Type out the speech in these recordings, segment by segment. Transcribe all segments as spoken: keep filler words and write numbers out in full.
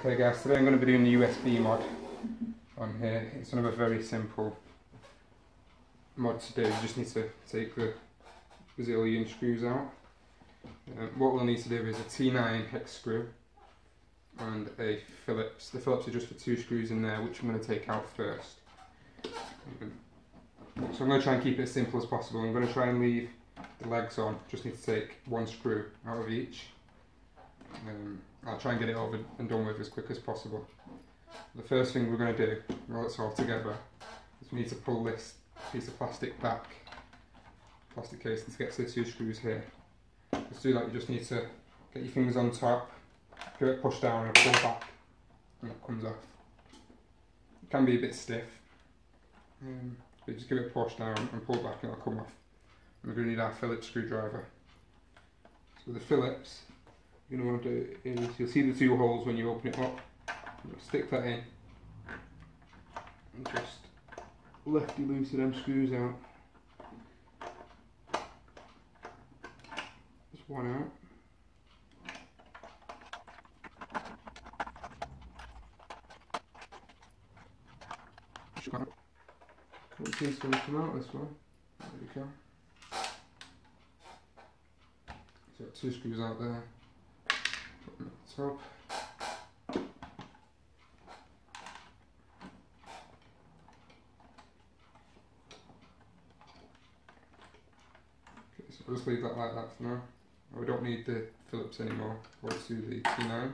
Okay guys, today I'm going to be doing the U S B mod on here. It's another very simple mod to do. You just need to take the Brazilian screws out. Um, what we'll need to do is a T nine hex screw and a Phillips. The Phillips are just for two screws in there, which I'm going to take out first. Um, so I'm going to try and keep it as simple as possible. I'm going to try and leave the legs on, just need to take one screw out of each. Um, I'll try and get it over and done with as quick as possible. The first thing we're going to do, while it's all together, is we need to pull this piece of plastic back, plastic casing, to get to the two screws here. Just do that, you just need to get your fingers on top, give it a push down and pull back, and it comes off. It can be a bit stiff, um, but just give it a push down and pull back and it'll come off. And we're going to need our Phillips screwdriver. So with the Phillips, you're going to want to do is, you'll see the two holes when you open it up, you'll stick that in and just lefty loosey them screws out. Just one out. What seems to come out this one? There we go. So two screws out there. Top. Okay, so we'll just leave that like that for now. We don't need the Phillips anymore. We'll do the T nine.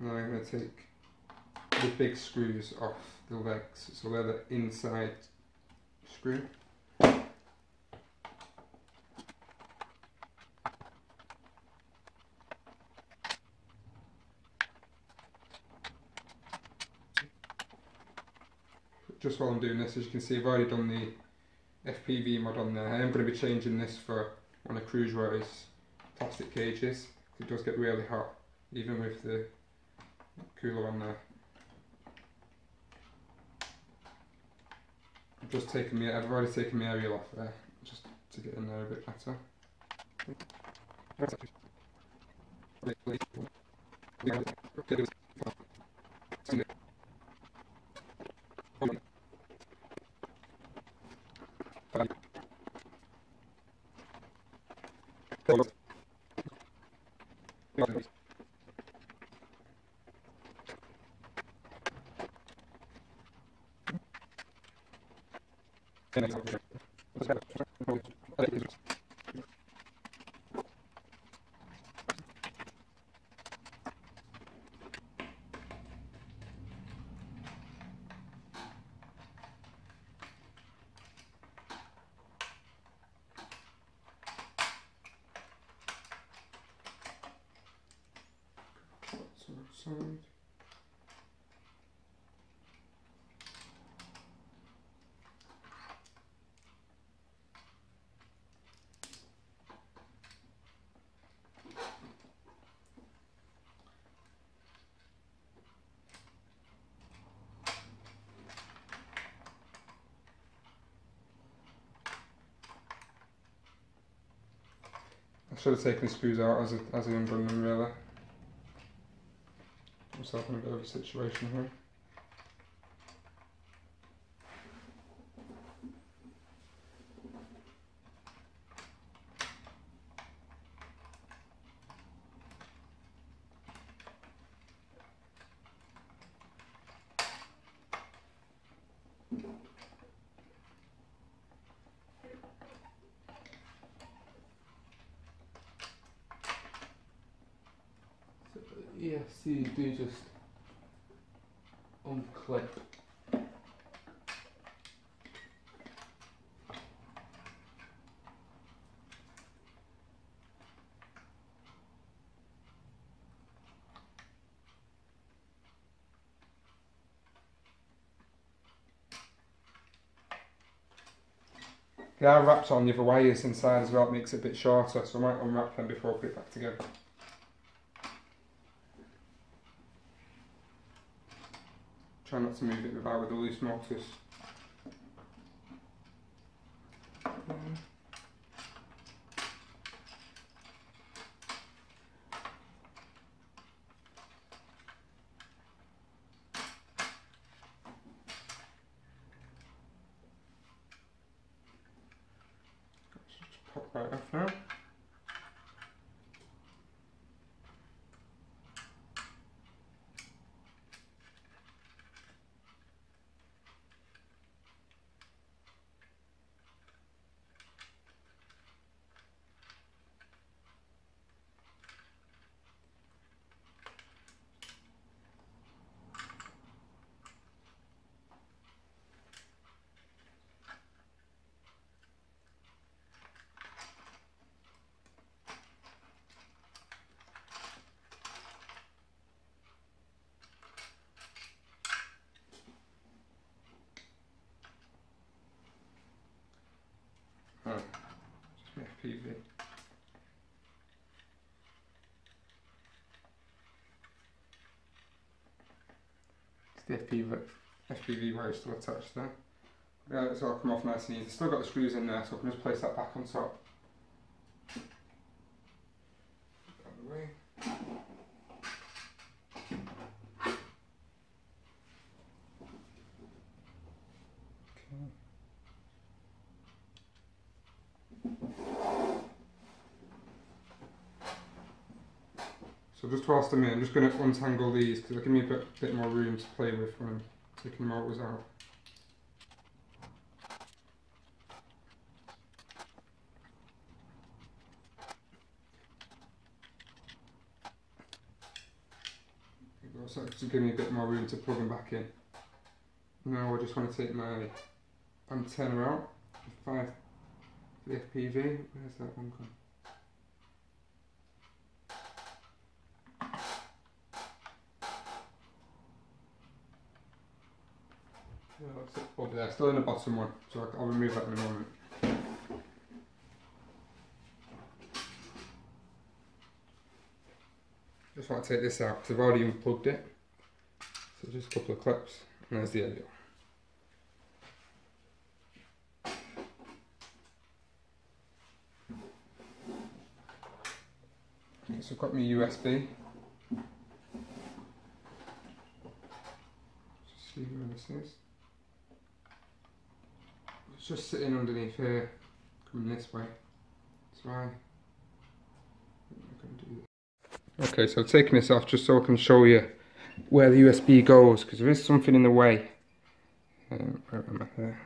And then I'm going to take the big screws off the legs, so they're the inside screw. Just while I'm doing this, as you can see, I've already done the F P V mod on there. I am going to be changing this for one of Cruise Riders' plastic cages, because it does get really hot, even with the cooler on there. I've just taken me, I've already taken my aerial off there, just to get in there a bit better. Side. I should have taken the screws out as I, as I unbuttoned them, really. Myself in a bit of a situation here. Yes, you do just unclip. They are wrapped on the other wires inside as well, it makes it a bit shorter, so I might unwrap them before I put it back together. Try not to move it without with the loose mortise. proper airflow. F P V. It's the F P V wire still attached there. Yeah, it's all come off nice and easy. Still got the screws in there, so I can just place that back on top. So just whilst I'm in, I'm just going to untangle these because it'll give me a bit, bit more room to play with when I'm taking the motors out. So it's just giving me a bit more room to plug them back in. Now I just want to take my antenna out, five for the F P V. Where's that one gone? Yeah, that's it. Over there, still in the bottom one, so I'll remove that in a moment. Just want to take this out because I've already unplugged it. So just a couple of clips, and there's the area. Okay, so I've got my U S B. Just see where this is. It's just sitting underneath here, coming this way. So I, I'm going to do this. Okay, so I've taken this off just so I can show you where the U S B goes, because there is something in the way. Um, where am I there?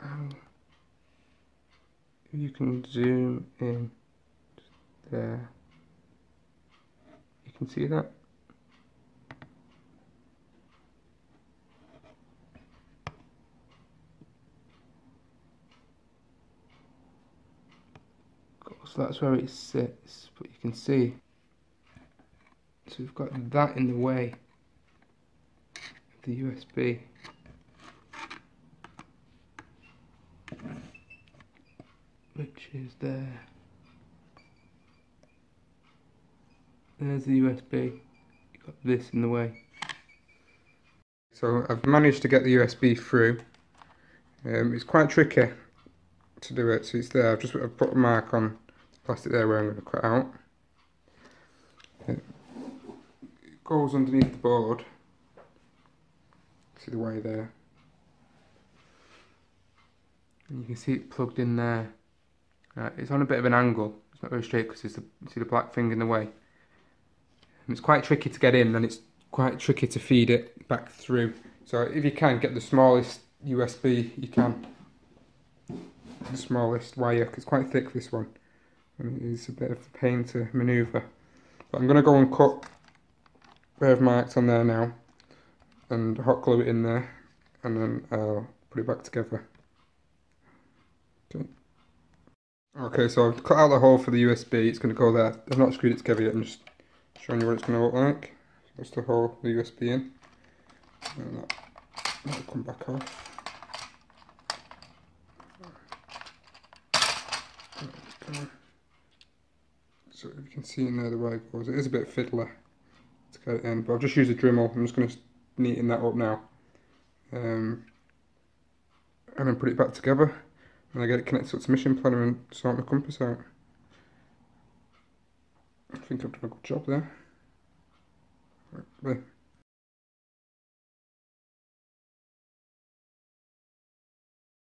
Um, you can zoom in there. You can see that. So that's where it sits, but you can see, so we've got that in the way of the U S B. Which is there. There's the U S B, you've got this in the way. So I've managed to get the U S B through. Um, it's quite tricky to do it, so it's there. I've just I've put a mark on plastic there where I'm going to cut out. It goes underneath the board. See the wire there. And you can see it plugged in there. Right, it's on a bit of an angle. It's not very straight because it's the, you see the black thing in the way. And it's quite tricky to get in, and it's quite tricky to feed it back through. So if you can, get the smallest U S B you can. The smallest wire, because it's quite thick this one. And it's a bit of a pain to manoeuvre. But I'm going to go and cut where I've marked on there now and hot glue it in there, and then I'll put it back together. Okay, okay, so I've cut out the hole for the U S B, it's going to go there. I've not screwed it together yet, I'm just showing you what it's going to look like. So that's the hole for the U S B in. And that, that'll come back off. So if you can see in there the way it goes, it is a bit fiddler to get it in, but I've just used a Dremel. I'm just going to neaten that up now, um, and then put it back together, and I get it connected up to Mission Planner and sort my compass out. I think I've done a good job there. Right, there.